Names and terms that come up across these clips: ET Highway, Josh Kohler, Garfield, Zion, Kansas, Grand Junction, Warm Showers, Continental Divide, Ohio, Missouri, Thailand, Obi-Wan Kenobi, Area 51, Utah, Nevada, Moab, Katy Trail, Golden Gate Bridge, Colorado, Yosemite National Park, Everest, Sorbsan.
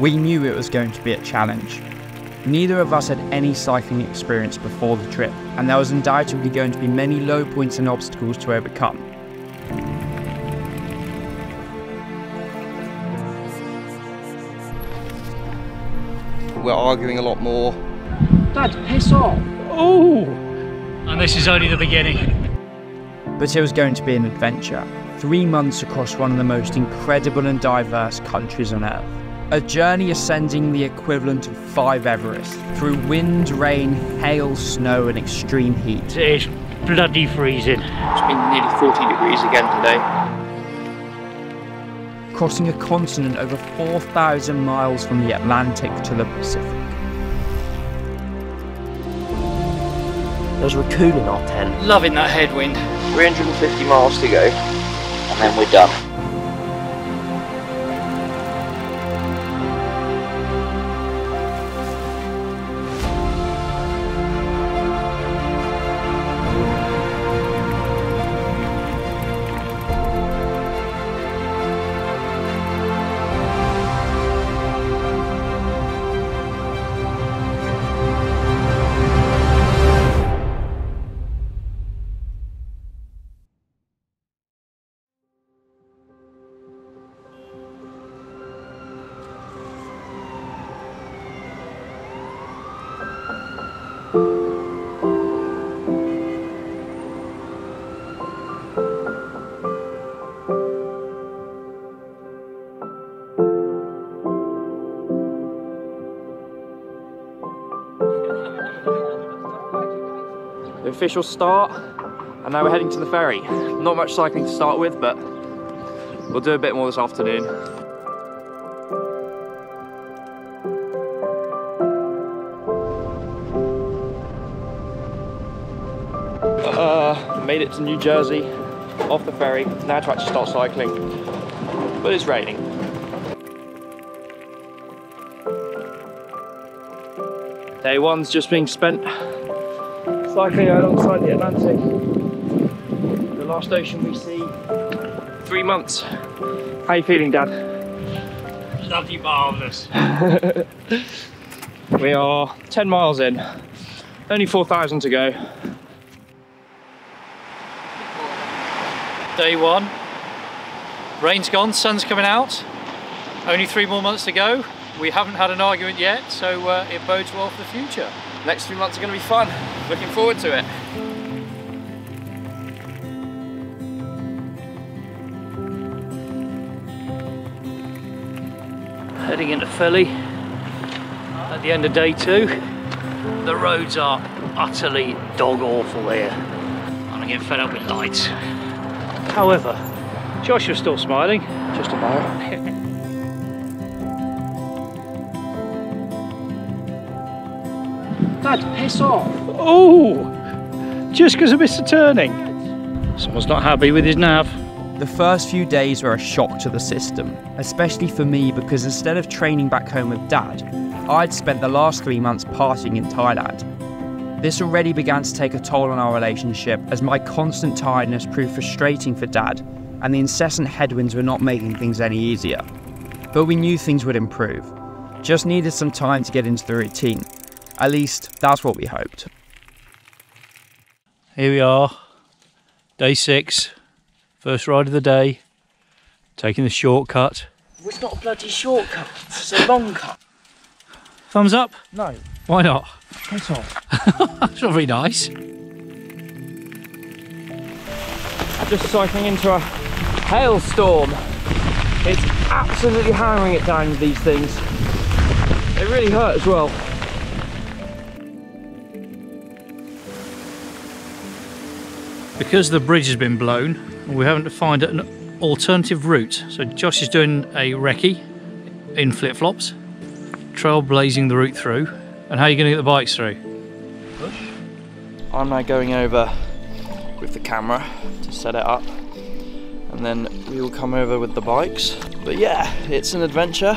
We knew it was going to be a challenge. Neither of us had any cycling experience before the trip, and there was undoubtedly going to be many low points and obstacles to overcome. We're arguing a lot more. Dad, piss off! Oh! And this is only the beginning. But it was going to be an adventure. 3 months across one of the most incredible and diverse countries on Earth. A journey ascending the equivalent of 5 Everest, through wind, rain, hail, snow and extreme heat. It is bloody freezing. It's been nearly 40 degrees again today. Crossing a continent over 4,000 miles from the Atlantic to the Pacific. Those were cool in our tent. Loving that headwind. 350 miles to go, and then we're done. Official start, and now we're heading to the ferry. Not much cycling to start with, but we'll do a bit more this afternoon. Made it to New Jersey, off the ferry, now to actually start cycling, but it's raining. Day 1's just being spent cycling alongside the Atlantic. The last ocean we see. 3 months. How are you feeling, Dad? Bloody marvellous. We are 10 miles in. Only 4,000 to go. Day 1. Rain's gone, sun's coming out. Only 3 more months to go. We haven't had an argument yet, so it bodes well for the future. Next few months are going to be fun. Looking forward to it. Heading into Philly at the end of day 2. The roads are utterly dog awful here. I'm getting fed up with lights. However, Joshua's still smiling. Just about. Dad, piss off! Oh! Just because I missed a turning. Someone's not happy with his nav. The first few days were a shock to the system, especially for me because instead of training back home with Dad, I'd spent the last 3 months partying in Thailand. This already began to take a toll on our relationship as my constant tiredness proved frustrating for Dad, and the incessant headwinds were not making things any easier. But we knew things would improve. Just needed some time to get into the routine. At least, that's what we hoped. Here we are, day 6, first ride of the day, taking the shortcut. It's not a bloody shortcut, it's a long cut. Thumbs up? No. Why not? Get off. That's not very nice. Just cycling into a hailstorm. It's absolutely hammering it down with these things. They really hurt as well. Because the bridge has been blown, we're having to find an alternative route. So Josh is doing a recce in flip-flops, trailblazing the route through. And how are you gonna get the bikes through? Push. I'm now going over with the camera to set it up, and then we will come over with the bikes. But yeah, it's an adventure.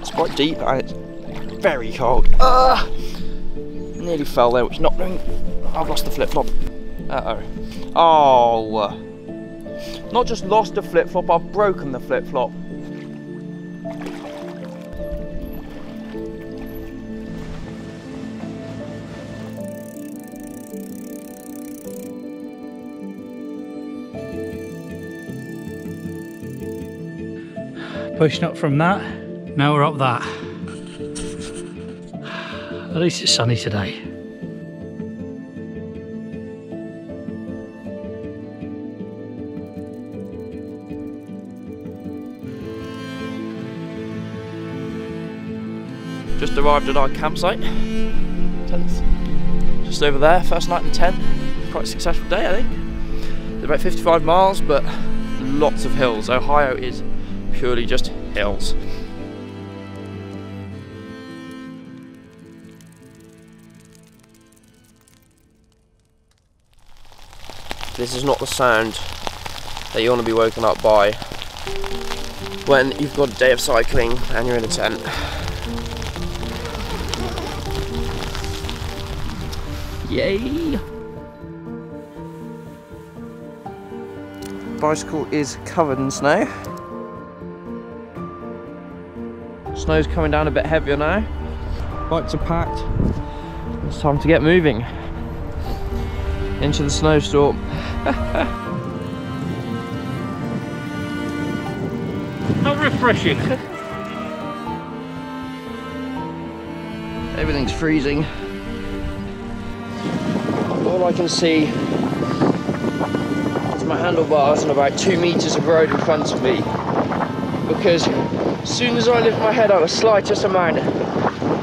It's quite deep and it's very cold. Nearly fell there, which not doing. I've lost the flip-flop. Uh-oh. Oh! Not just lost the flip-flop, I've broken the flip-flop. Pushing up from that, now we're up that. At least it's sunny today. Just arrived at our campsite. Tents. Just over there, first night in tent. Quite a successful day, I think. About 55 miles, but lots of hills. Ohio is purely just hills. This is not the sound that you want to be woken up by when you've got a day of cycling and you're in a tent. Yay! Bicycle is covered in snow. Snow's coming down a bit heavier now. Bikes are packed. It's time to get moving into the snowstorm. How refreshing. Everything's freezing. All I can see is my handlebars and about 2 meters of road in front of me, because as soon as I lift my head up the slightest amount,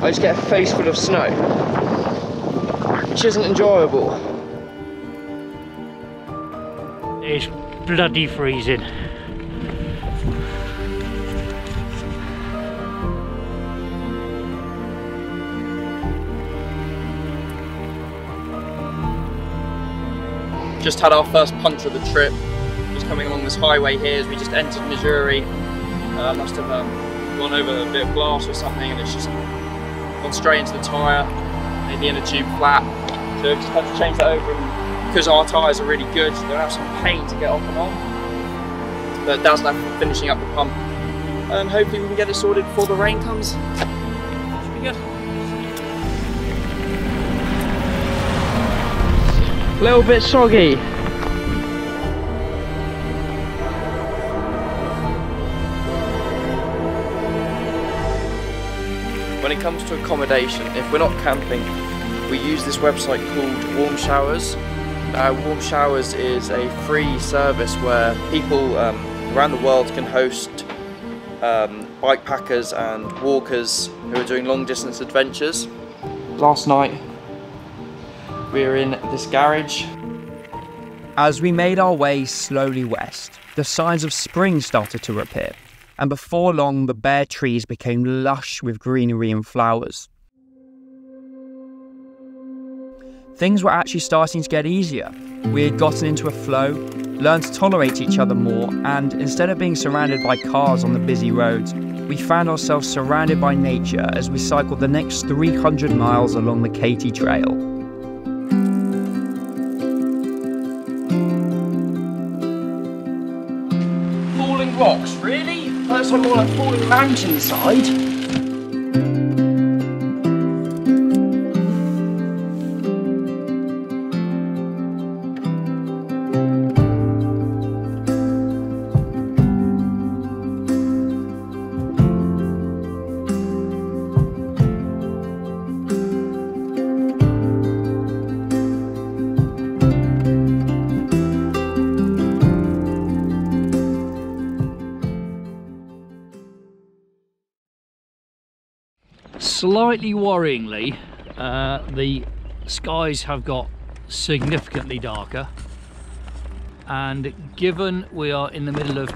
I just get a face full of snow, which isn't enjoyable. It's bloody freezing. Just had our first punch of the trip, just coming along this highway here as we just entered Missouri. Must have gone over a bit of glass or something, and it's just gone straight into the tyre, made the inner tube flat. So we just had to change that over, and because our tyres are really good, they'll have some pain to get off and on. But that's like finishing up the pump, and hopefully we can get it sorted before the rain comes. Should be good. A little bit soggy. When it comes to accommodation, if we're not camping, we use this website called Warm Showers. Warm Showers is a free service where people around the world can host bike packers and walkers who are doing long distance adventures. Last night, we're in this garage. As we made our way slowly west, the signs of spring started to appear, and before long the bare trees became lush with greenery and flowers. Things were actually starting to get easier. We had gotten into a flow, learned to tolerate each other more, and instead of being surrounded by cars on the busy roads, we found ourselves surrounded by nature as we cycled the next 300 miles along the Katy Trail. Rocks, really? That's like more like falling mountainside. Slightly worryingly, the skies have got significantly darker, and given we are in the middle of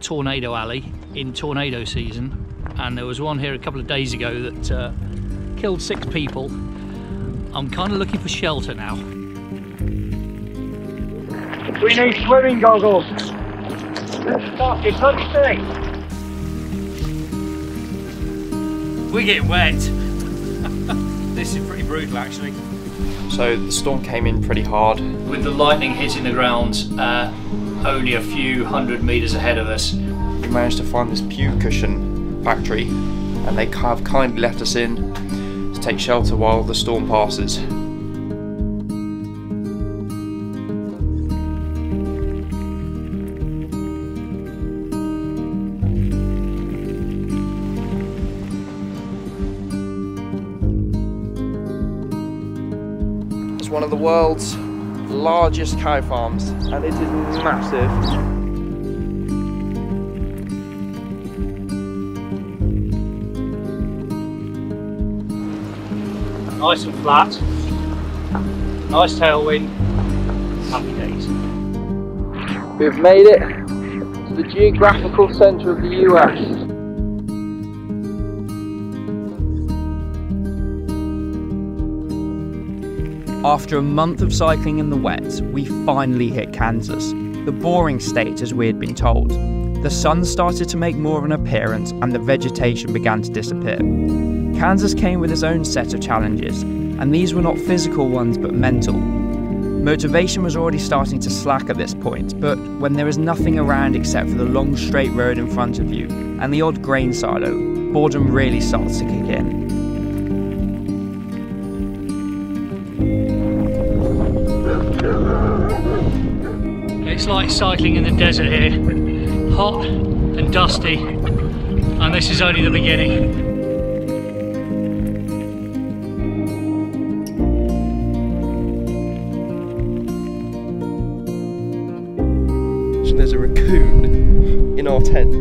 Tornado Alley in tornado season, and there was one here a couple of days ago that killed 6 people, I'm kind of looking for shelter now. We need swimming goggles. It's not safe. We get wet. This is pretty brutal, actually. So the storm came in pretty hard. With the lightning hitting the ground only a few 100 meters ahead of us, we managed to find this pew cushion factory, and they have kindly left us in to take shelter while the storm passes. one of the world's largest cow farms, and it is massive. Nice and flat, nice tailwind, happy days. We've made it to the geographical centre of the US. After a month of cycling in the wet, we finally hit Kansas, the boring state as we had been told. The sun started to make more of an appearance and the vegetation began to disappear. Kansas came with its own set of challenges, and these were not physical ones but mental. Motivation was already starting to slack at this point, but when there is nothing around except for the long straight road in front of you and the odd grain silo, boredom really starts to kick in. It's like cycling in the desert here, hot and dusty, and this is only the beginning. There's a raccoon in our tent.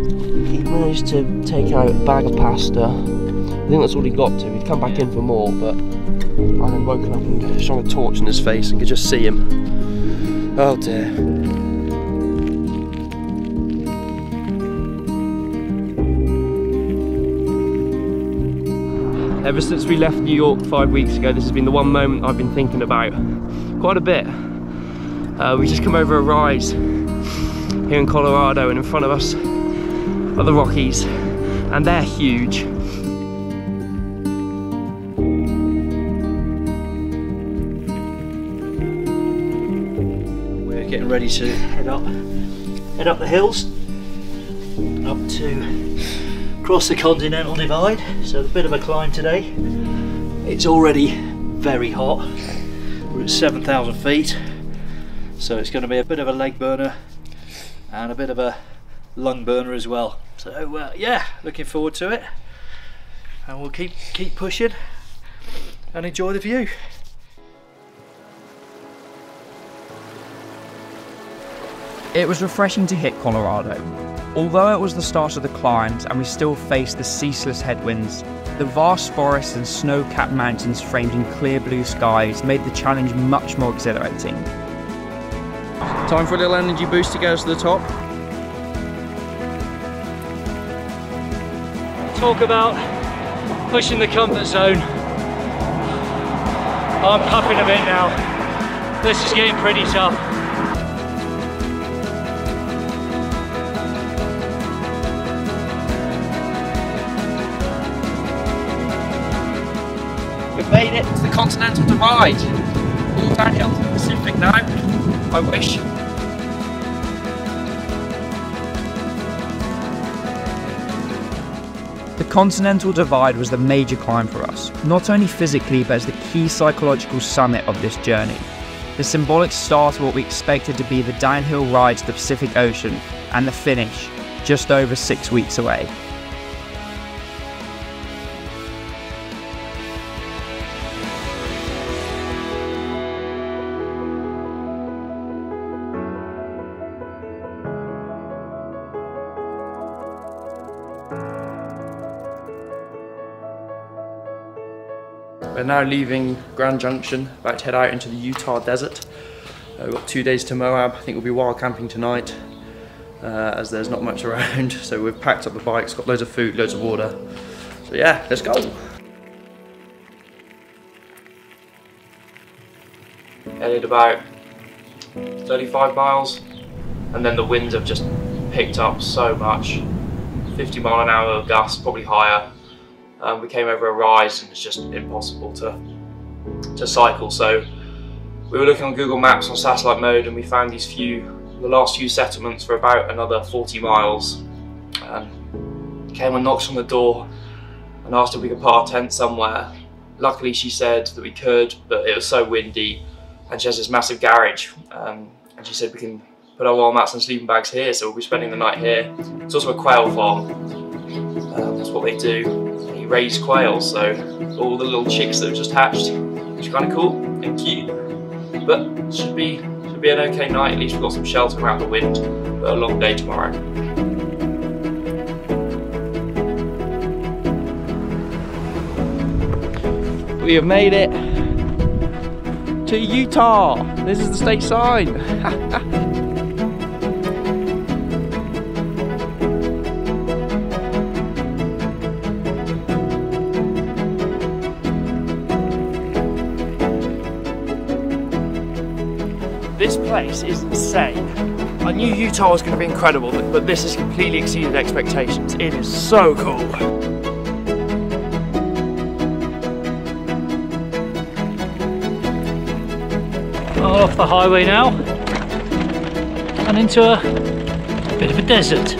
He managed to take out a bag of pasta. I think that's all he got to. He'd come back in for more, but I then woken up and shone a torch in his face and could just see him. Oh dear. Ever since we left New York 5 weeks ago, this has been the one moment I've been thinking about quite a bit. We just come over a rise here in Colorado, and in front of us are the Rockies, and they're huge. We're getting ready to head up the hills, up to cross the Continental Divide. So a bit of a climb today. It's already very hot. We're at 7,000 feet, so it's going to be a bit of a leg burner and a bit of a lung burner as well. So yeah, looking forward to it, and we'll keep pushing and enjoy the view. It was refreshing to hit Colorado. Although it was the start of the climbs and we still faced the ceaseless headwinds, the vast forests and snow-capped mountains framed in clear blue skies made the challenge much more exhilarating. Time for a little energy boost to get us to the top. Talk about pushing the comfort zone. I'm puffing a bit now. This is getting pretty tough. We've made it to the Continental Divide. All downhill to the Pacific now. I wish. The Continental Divide was the major climb for us, not only physically but as the key psychological summit of this journey. The symbolic start of what we expected to be the downhill ride to the Pacific Ocean, and the finish, just over 6 weeks away. We're now leaving Grand Junction, about to head out into the Utah desert. We've got 2 days to Moab. I think we'll be wild camping tonight, as there's not much around. So we've packed up the bikes, got loads of food, loads of water. So yeah, let's go. Headed about 35 miles, and then the winds have just picked up so much. 50 mile an hour gusts, probably higher. We came over a rise and it's just impossible to cycle, so we were looking on Google Maps on satellite mode, and we found the last few settlements for about another 40 miles. Came and knocked on the door and asked if we could put our tent somewhere. Luckily she said that we could, but it was so windy, and she has this massive garage, and she said we can put our warm mats and sleeping bags here, so we'll be spending the night here. It's also a quail farm, that's what they do. Raised quails, so all the little chicks that have just hatched, which is kind of cool and cute. but should be an okay night. At least we've got some shelter out the wind, but a long day tomorrow. We have made it to Utah. This is the state sign. This place is insane. I knew Utah was going to be incredible, but this has completely exceeded expectations. It is so cool. Off the highway now, and into a bit of a desert.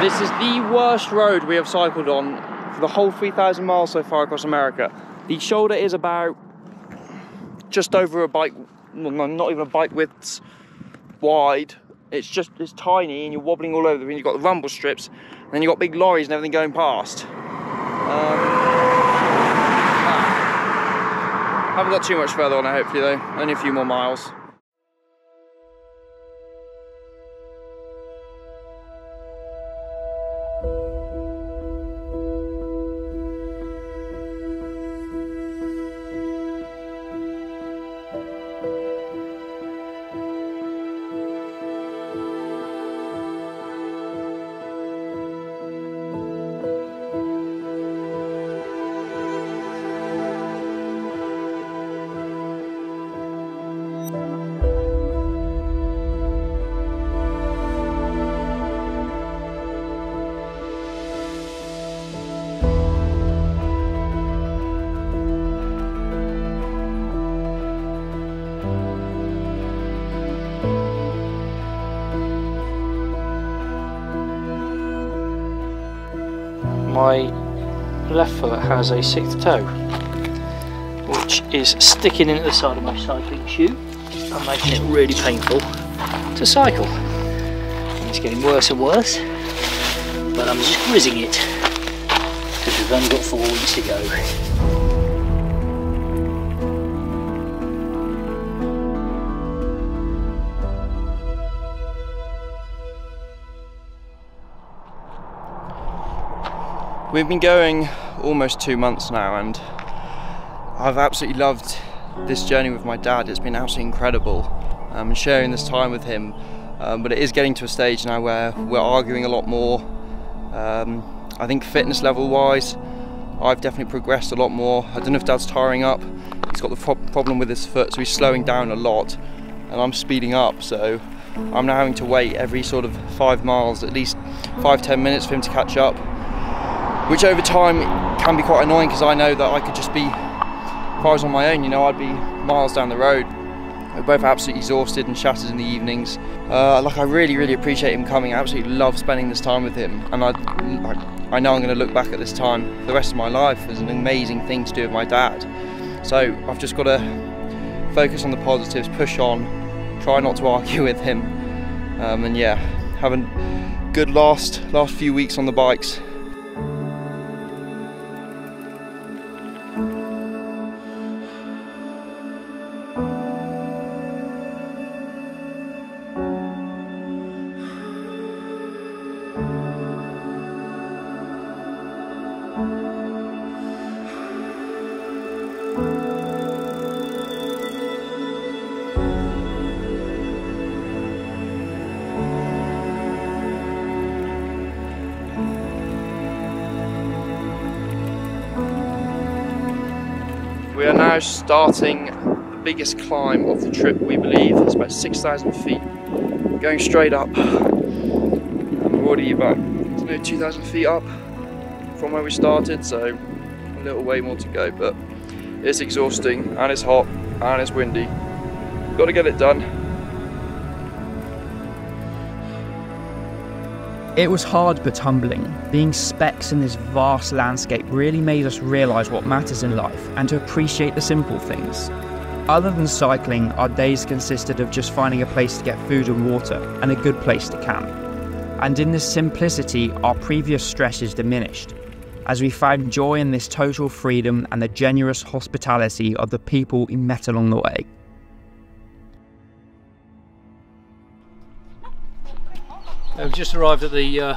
This is the worst road we have cycled on for the whole 3,000 miles so far across America. The shoulder is about just over a bike, not even a bike width wide. It's tiny and you're wobbling all over. You've got the rumble strips and then you've got big lorries and everything going past. Haven't got too much further on it, hopefully, though. Only a few more miles. My left foot has a sixth toe, which is sticking into the side of my cycling shoe and making it really painful to cycle. It's getting worse and worse, but I'm just grizzing it because we've only got 4 weeks to go. We've been going almost 2 months now, and I've absolutely loved this journey with my dad. It's been absolutely incredible, sharing this time with him, but it is getting to a stage now where we're arguing a lot more. I think fitness level wise, I've definitely progressed a lot more. I don't know if Dad's tiring up. He's got the problem with his foot, so he's slowing down a lot, and I'm speeding up, so I'm now having to wait every sort of 5 miles, at least 5–10 minutes for him to catch up. Which over time can be quite annoying, because I know that I could just be, if I was on my own, you know, I'd be miles down the road. We're both absolutely exhausted and shattered in the evenings. I really appreciate him coming. I absolutely love spending this time with him, and I know I'm going to look back at this time for the rest of my life as an amazing thing to do with my dad. So I've just got to focus on the positives, push on, try not to argue with him, and yeah, have a good last few weeks on the bikes. We are now starting the biggest climb of the trip, we believe. It's about 6,000 feet, going straight up. We're already about 2,000 feet up from where we started, so a little way more to go, but It's exhausting and it's hot and it's windy. Got to get it done. It was hard but humbling. Being specks in this vast landscape really made us realise what matters in life and to appreciate the simple things. Other than cycling, our days consisted of just finding a place to get food and water and a good place to camp. And in this simplicity, our previous stresses diminished, as we found joy in this total freedom and the generous hospitality of the people we met along the way. We've just arrived at the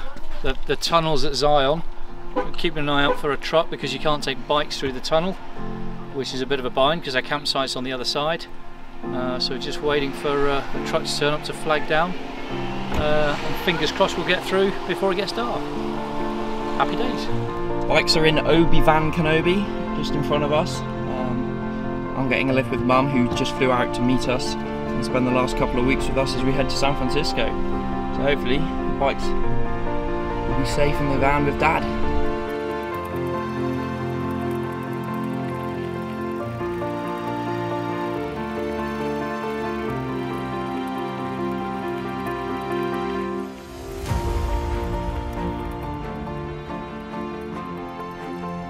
tunnels at Zion. We're keeping an eye out for a truck because you can't take bikes through the tunnel, which is a bit of a bind because our campsite's on the other side. So we're just waiting for a truck to turn up to flag down. And fingers crossed we'll get through before it gets dark. Happy days. Bikes are in Obi-Wan Kenobi, just in front of us. I'm getting a lift with Mum, who just flew out to meet us and spend the last couple of weeks with us as we head to San Francisco. So hopefully the bikes will be safe in the van with Dad.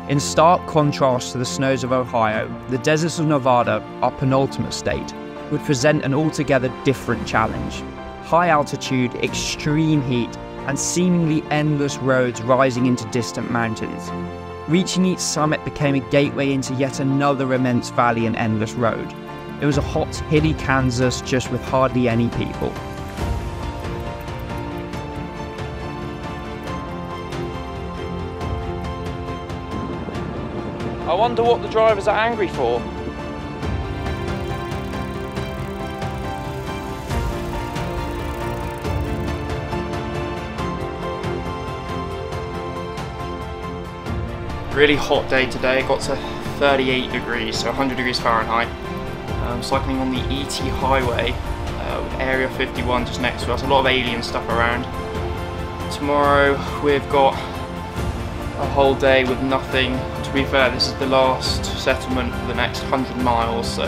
In stark contrast to the snows of Ohio, the deserts of Nevada, our penultimate state, would present an altogether different challenge. High altitude, extreme heat, and seemingly endless roads rising into distant mountains. Reaching each summit became a gateway into yet another immense valley and endless road. It was a hot, hilly Kansas just with hardly any people. I wonder what the drivers are angry for. Really hot day today. It got to 38 degrees, so 100 degrees Fahrenheit. Cycling on the ET Highway with Area 51 just next to us. A lot of alien stuff around. Tomorrow we've got a whole day with nothing. To be fair, this is the last settlement for the next 100 miles, so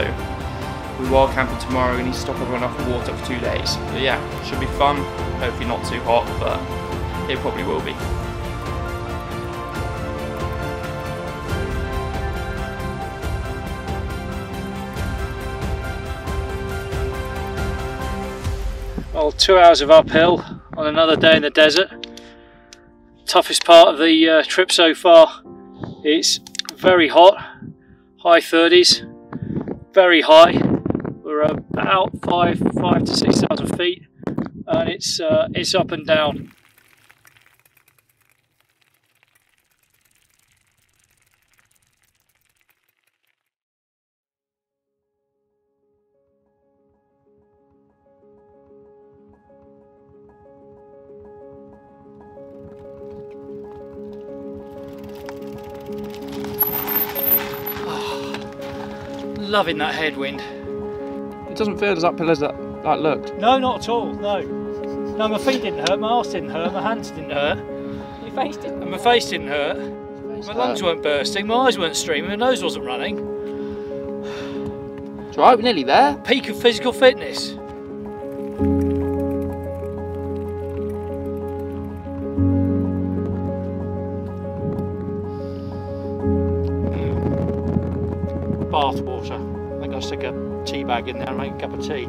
we wild camping tomorrow. We need to stop everyone off for water for 2 days. But yeah, should be fun. Hopefully not too hot, but it probably will be. Well, 2 hours of uphill on another day in the desert. Toughest part of the trip so far. It's very hot, high 30s, very high. We're about five to 6,000 feet, and it's up and down. Loving that headwind. It doesn't feel as uphill as that looked. No, not at all, no. No, my feet didn't hurt, my arse didn't hurt, my hands didn't hurt. Your face didn't hurt. My face didn't hurt. My lungs weren't bursting, my eyes weren't streaming, my nose wasn't running. It's right, we're nearly there. Peak of physical fitness. Bath water. I think I'll stick a tea bag in there and make a cup of tea.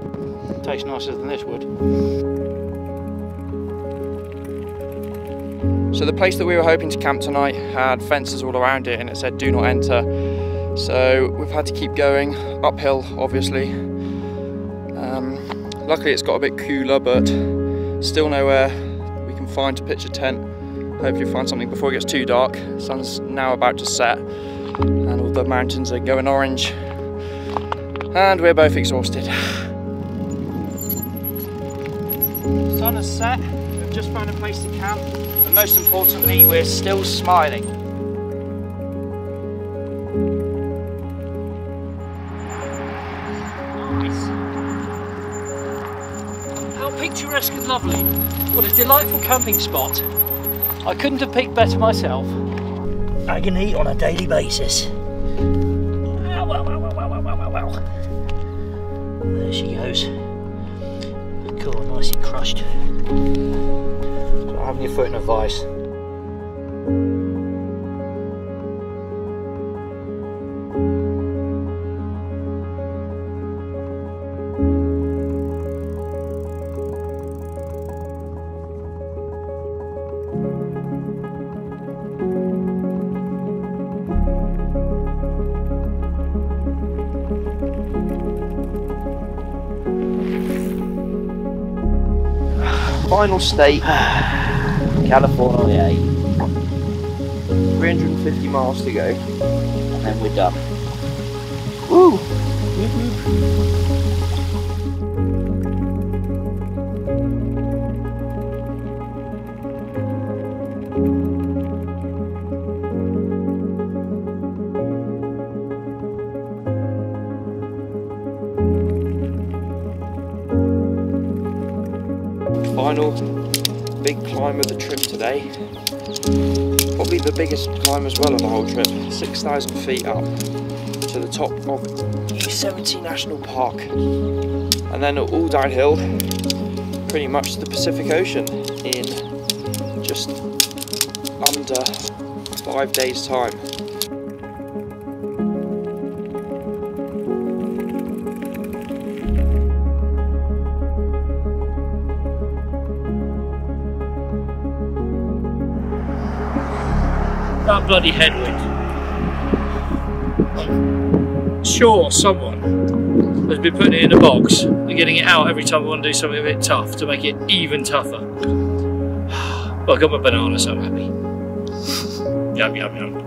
It tastes nicer than this would. So the place that we were hoping to camp tonight had fences all around it and it said do not enter. So we've had to keep going uphill, obviously. Luckily it's got a bit cooler, but still nowhere we can find to pitch a tent. Hopefully find something before it gets too dark. The sun's now about to set. And all the mountains are going orange, and we're both exhausted. The sun has set, we've just found a place to camp, and most importantly, we're still smiling. Nice. How picturesque and lovely. What a delightful camping spot. I couldn't have picked better myself. I can eat on a daily basis. Ow. Wow. There she goes. Cool, nicely crushed. Don't have your foot in a vice. Final state, California, 350 miles to go, and then we're done. Woo! Final big climb of the trip today, probably the biggest climb as well of the whole trip, 6,000 feet up to the top of Yosemite National Park, and then all downhill pretty much the Pacific Ocean in just under 5 days time. That bloody headwind. Sure, someone has been putting it in a box and getting it out every time we want to do something a bit tough to make it even tougher. But I got my banana, so I'm happy. Yum, yum, yum.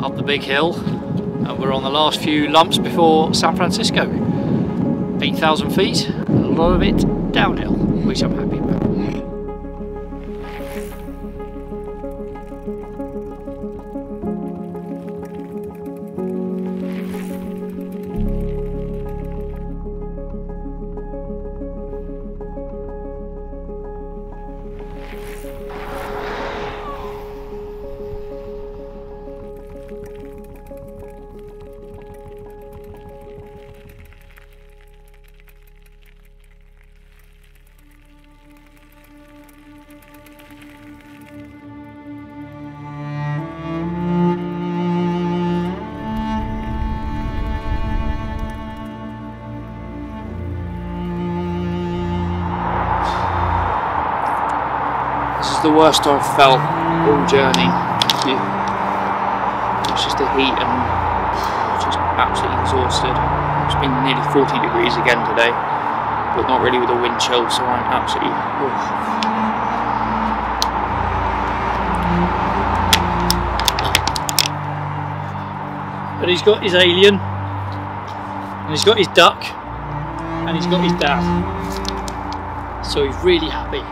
Up the big hill, and we're on the last few lumps before San Francisco. 8,000 feet, a lot of it downhill, which I'm happy about. The worst I've felt all journey. It's just the heat and just absolutely exhausted. It's been nearly 40 degrees again today, but not really with a wind chill, so I'm absolutely oof. But he's got his alien, and he's got his duck, and he's got his dad, so he's really happy.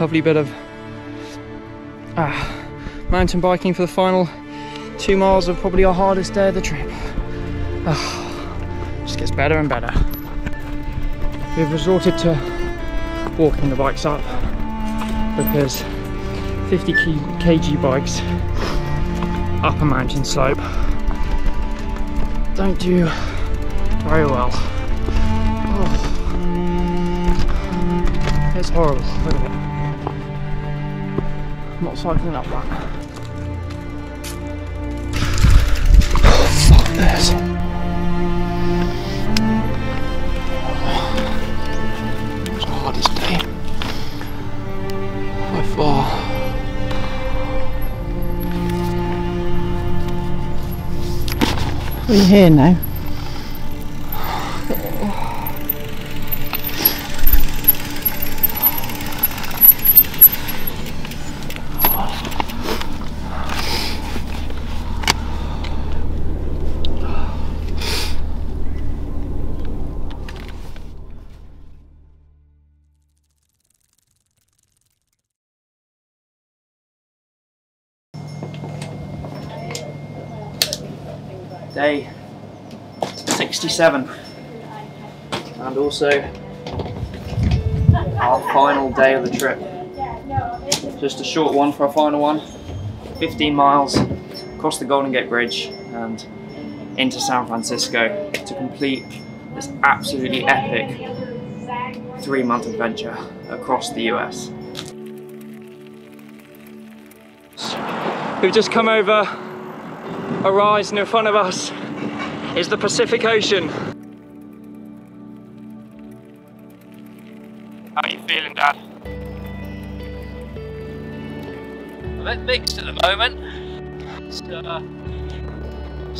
Lovely bit of mountain biking for the final 2 miles of probably our hardest day of the trip. Just gets better and better. We've resorted to walking the bikes up because 50 kg bikes up a mountain slope don't do very well. It's horrible, look at it. I'm not cycling up that. Oh, fuck this. It was the hardest day by far. We're here now. Day 67, and also our final day of the trip. Just a short one for our final one, 15 miles across the Golden Gate Bridge and into San Francisco to complete this absolutely epic 3-month adventure across the US. We've just come over a rise, and in front of us is the Pacific Ocean. How are you feeling, Dad? I'm a bit mixed at the moment.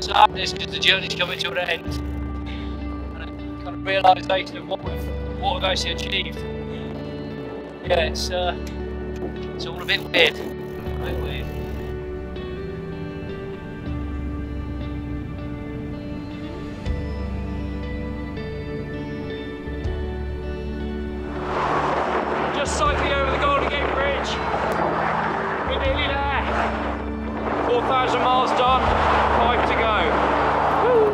Sadness because the journey's coming to an end, and a kind of realisation of what we've actually achieved. Yeah, it's all a bit weird. Cycling over the Golden Gate Bridge. We're nearly there. 4,000 miles done, 5 to go.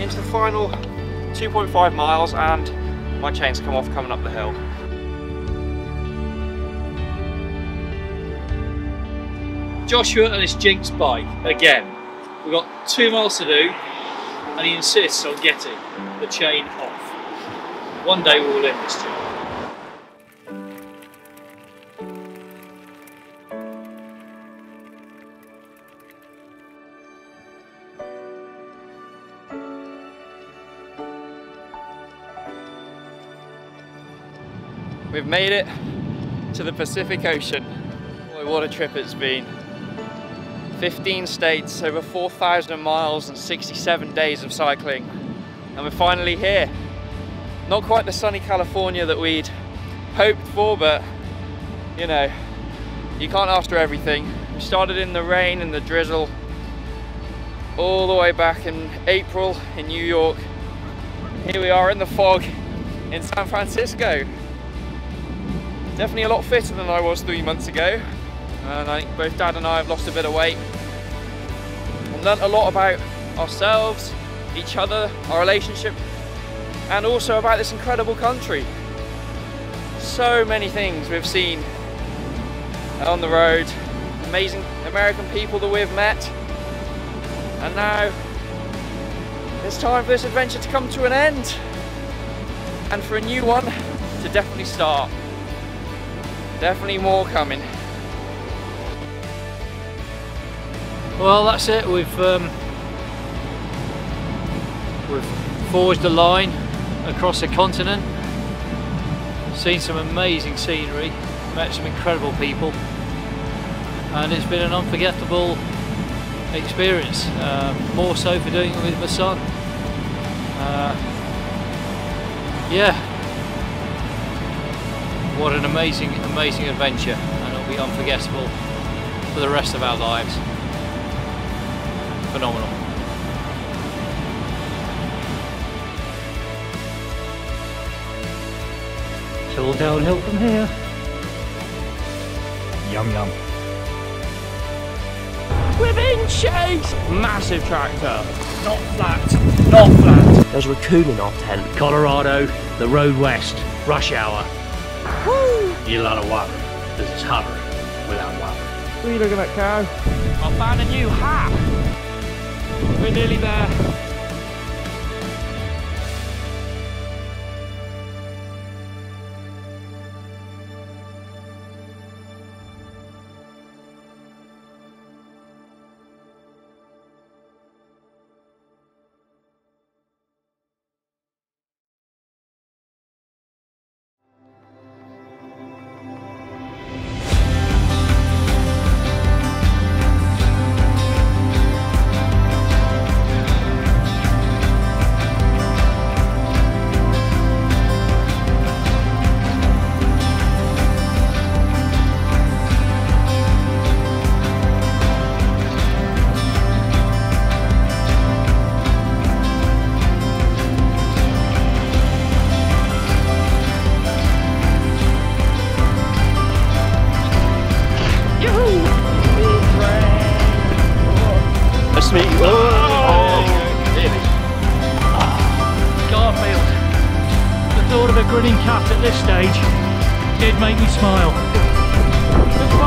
Into the final 2.5 miles, and my chain's come off coming up the hill. Joshua and his Jinx bike again. We've got 2 miles to do, and he insists on getting the chain off. One day we will end this job. We've made it to the Pacific Ocean. Boy, what a trip it's been. 15 states, over 4,000 miles and 67 days of cycling, and we're finally here. Not quite the sunny California that we'd hoped for, but you know, you can't ask for everything. We started in the rain and the drizzle all the way back in April in New York. Here we are in the fog in San Francisco. Definitely a lot fitter than I was 3 months ago. And I think both Dad and I have lost a bit of weight and learnt a lot about ourselves, each other, our relationship, and also about this incredible country. So many things we've seen on the road, amazing American people that we've met, and now it's time for this adventure to come to an end and for a new one to definitely start. Definitely more coming. Well, that's it. We've forged a line across the continent, seen some amazing scenery, met some incredible people, and it's been an unforgettable experience. More so for doing it with my son. Yeah, what an amazing, amazing adventure, and it'll be unforgettable for the rest of our lives. Phenomenal. It's all downhill from here. Yum yum. We're being chased! Massive tractor. Not flat. Not flat. There's a raccoon in our tent. Colorado, the road west, rush hour. Woo! You lot of water. This is hovering without water. What are you looking at, cow? I found a new hat. We're nearly there. Trust me. Oh, Garfield. The thought of a grinning cat at this stage did make me smile.